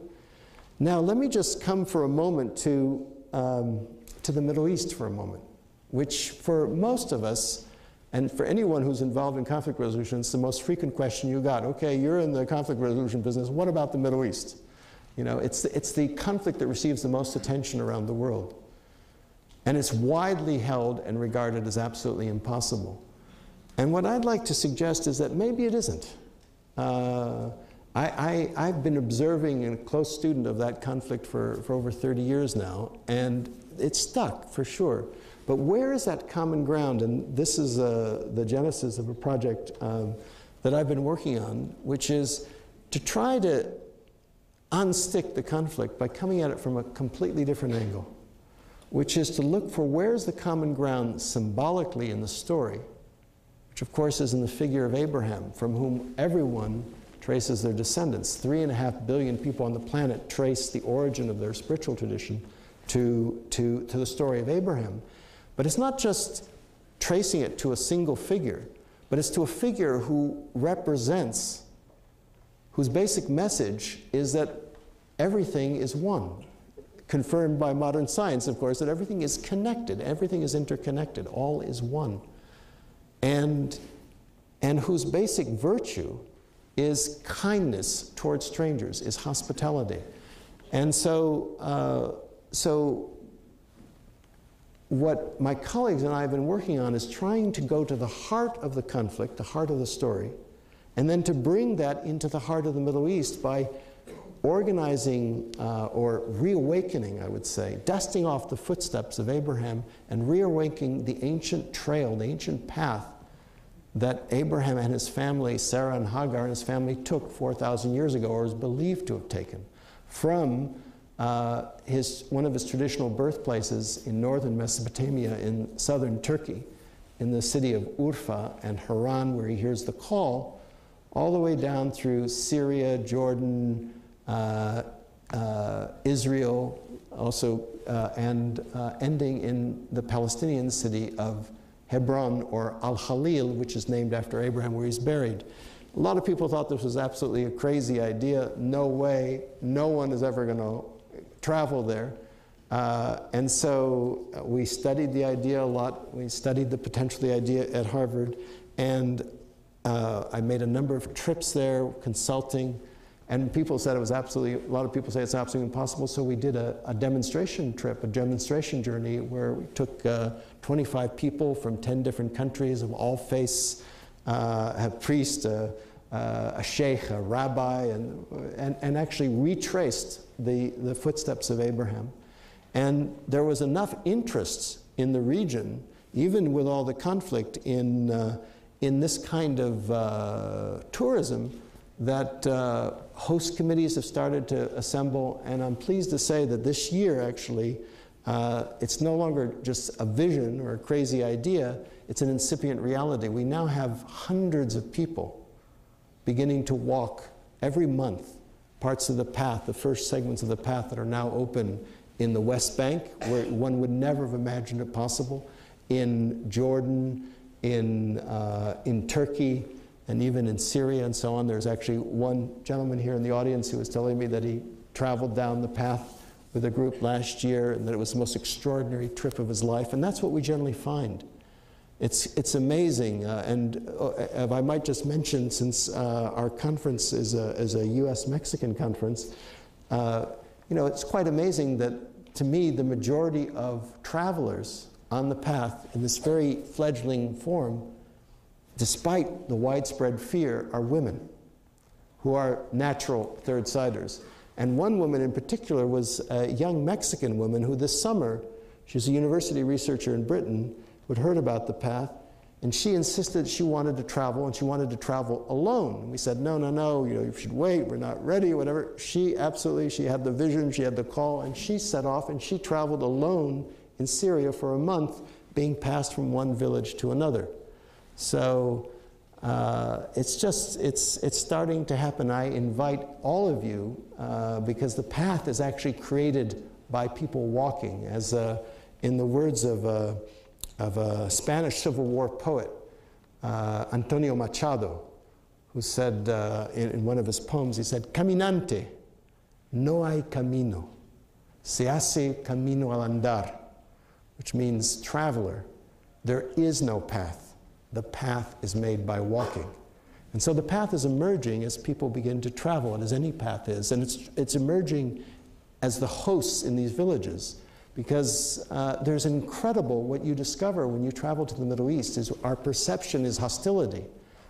Now, let me just come for a moment to to the Middle East for a moment, which for most of us, and for anyone who's involved in conflict resolution, it's the most frequent question you got. Okay, you're in the conflict resolution business, what about the Middle East? You know, it's the conflict that receives the most attention around the world. And it's widely held and regarded as absolutely impossible. And what I'd like to suggest is that maybe it isn't. I've been observing and a close student of that conflict for over 30 years now, and it's stuck for sure. But where is that common ground? And this is the genesis of a project that I've been working on, which is to try to unstick the conflict by coming at it from a completely different angle, which is to look for where's the common ground symbolically in the story, which of course is in the figure of Abraham, from whom everyone traces their descendants. 3.5 billion people on the planet trace the origin of their spiritual tradition to the story of Abraham. But it's not just tracing it to a single figure, but it's to a figure who represents, whose basic message is that everything is one. Confirmed by modern science, of course, that everything is connected, everything is interconnected, all is one. And whose basic virtue is kindness towards strangers, is hospitality. And so, so what my colleagues and I have been working on is trying to go to the heart of the conflict, the heart of the story, and then to bring that into the heart of the Middle East by organizing or reawakening, I would say, dusting off the footsteps of Abraham and reawakening the ancient trail, the ancient path that Abraham and his family, Sarah and Hagar and his family, took 4,000 years ago, or is believed to have taken, from one of his traditional birthplaces in northern Mesopotamia in southern Turkey, in the city of Urfa and Harran, where he hears the call, all the way down through Syria, Jordan, Israel, also, and ending in the Palestinian city of Hebron, or Al-Khalil, which is named after Abraham, where he's buried. A lot of people thought this was absolutely a crazy idea. No way. No one is ever going to travel there. And so we studied the idea a lot. We studied the potential, the idea at Harvard. And I made a number of trips there, consulting. And people said it was absolutely, a lot of people say it's absolutely impossible, so we did a demonstration trip, a demonstration journey, where we took 25 people from 10 different countries of all faiths, a priest, a sheikh, a rabbi, and actually retraced the footsteps of Abraham. And there was enough interest in the region, even with all the conflict, in this kind of tourism, that host committees have started to assemble, and I'm pleased to say that this year, actually, it's no longer just a vision or a crazy idea, it's an incipient reality. We now have hundreds of people beginning to walk every month parts of the path, the first segments of the path that are now open in the West Bank, where one would never have imagined it possible, in Jordan, in Turkey, and even in Syria and so on. There's actually one gentleman here in the audience who was telling me that he traveled down the path with a group last year and that it was the most extraordinary trip of his life. And that's what we generally find. It's amazing. And I might just mention, since our conference is a US-Mexican conference, you know, it's quite amazing that, to me, the majority of travelers on the path in this very fledgling form, despite the widespread fear, are women who are natural third-siders. And one woman in particular was a young Mexican woman who this summer, she's a university researcher in Britain, who'd heard about the path, and she insisted she wanted to travel, and she wanted to travel alone. We said, no, no, no, you know, you should wait, we're not ready, whatever. She absolutely, she had the vision, she had the call, and she set off, and she traveled alone in Syria for a month, being passed from one village to another. So it's just, it's starting to happen. I invite all of you, because the path is actually created by people walking. As in the words of a Spanish Civil War poet, Antonio Machado, who said in one of his poems, he said, "Caminante, no hay camino." Se hace camino al andar, which means traveler. There is no path. The path is made by walking. And so the path is emerging as people begin to travel, and as any path is. And it's emerging as the hosts in these villages, because there's incredible, what you discover when you travel to the Middle East is our perception is hostility.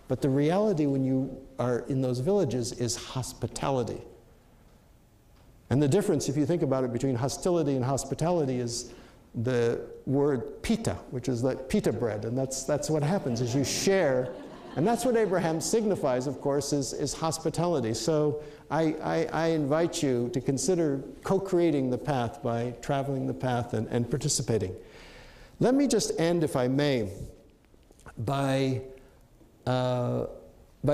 But the reality when you are in those villages is hospitality. And the difference, if you think about it, between hostility and hospitality is the word pita, which is like pita bread. And that's what happens, is you share. And that's what Abraham signifies, of course, is hospitality. So I invite you to consider co-creating the path by traveling the path and participating. Let me just end, if I may, by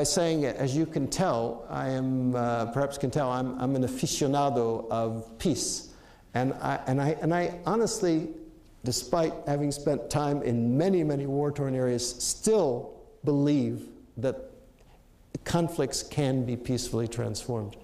saying, as you can tell, I am, perhaps can tell, I'm an aficionado of peace. And I honestly, despite having spent time in many, many war-torn areas, still believe that conflicts can be peacefully transformed.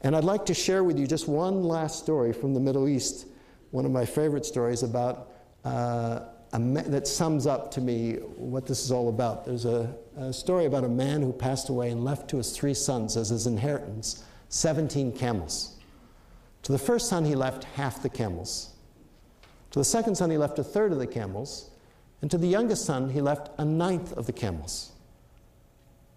And I'd like to share with you just one last story from the Middle East, one of my favorite stories about, that sums up to me what this is all about. There's a story about a man who passed away and left to his 3 sons as his inheritance 17 camels. To the first son, he left half the camels. To the second son, he left a third of the camels. And to the youngest son, he left a 9th of the camels.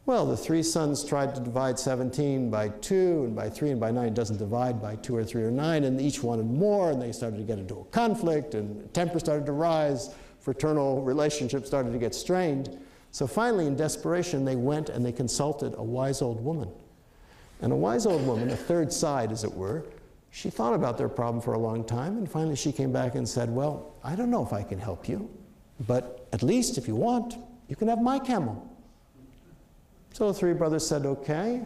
Well, the 3 sons tried to divide 17 by 2 and by 3 and by 9. It doesn't divide by 2 or 3 or 9. And each wanted more, and they started to get into a conflict, and temper started to rise. Fraternal relationships started to get strained. So finally, in desperation, they went and they consulted a wise old woman. And a wise old woman, a third side, as it were, she thought about their problem for a long time. And finally, she came back and said, well, I don't know if I can help you, but at least if you want, you can have my camel. So the 3 brothers said, OK.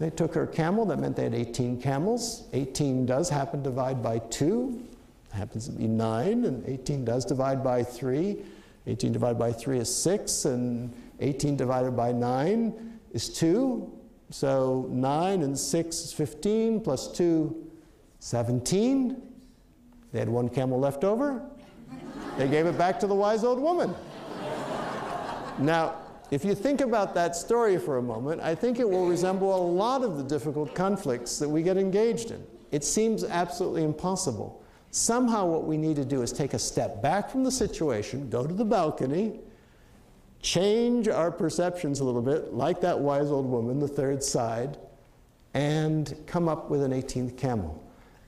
They took her camel. That meant they had 18 camels. 18 does happen to divide by 2. It happens to be 9. And 18 does divide by 3. 18 divided by 3 is 6. And 18 divided by 9 is 2. So 9 and 6 is 15, plus 2, 17. They had 1 camel left over. They gave it back to the wise old woman. Now, if you think about that story for a moment, I think it will resemble a lot of the difficult conflicts that we get engaged in. It seems absolutely impossible. Somehow what we need to do is take a step back from the situation, go to the balcony, change our perceptions a little bit, like that wise old woman, the third side, and come up with an 18th camel.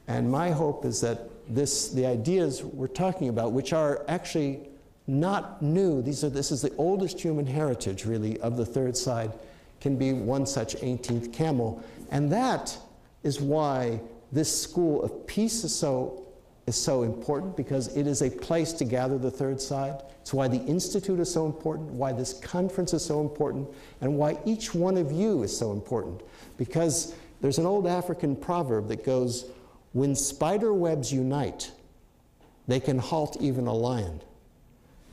And my hope is that the ideas we're talking about, which are actually not new, this is the oldest human heritage, really, of the third side, can be one such 18th camel. And that is why this school of peace is so important, because it is a place to gather the third side. It's why the Institute is so important, why this conference is so important, and why each one of you is so important. Because there's an old African proverb that goes, when spider webs unite, they can halt even a lion.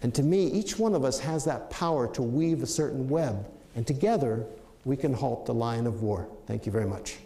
And to me, each one of us has that power to weave a certain web, and together we can halt the lion of war. Thank you very much.